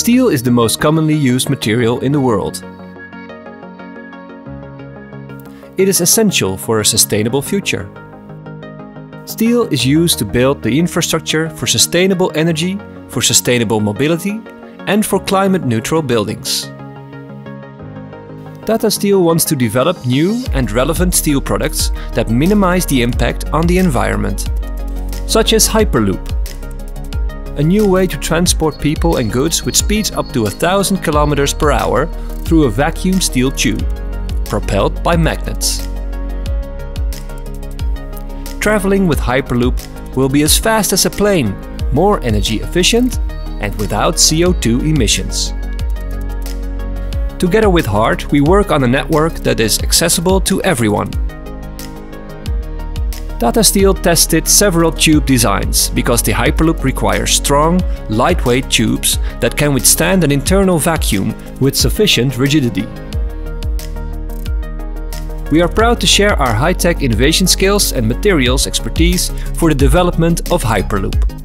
Steel is the most commonly used material in the world. It is essential for a sustainable future. Steel is used to build the infrastructure for sustainable energy, for sustainable mobility, and for climate-neutral buildings. Tata Steel wants to develop new and relevant steel products that minimize the impact on the environment, such as Hyperloop, a new way to transport people and goods with speeds up to 1,000 km/h through a vacuum steel tube, propelled by magnets. Traveling with Hyperloop will be as fast as a plane, more energy efficient, and without CO2 emissions. Together with HART, we work on a network that is accessible to everyone. Tata Steel tested several tube designs because the Hyperloop requires strong, lightweight tubes that can withstand an internal vacuum with sufficient rigidity. We are proud to share our high-tech innovation skills and materials expertise for the development of Hyperloop.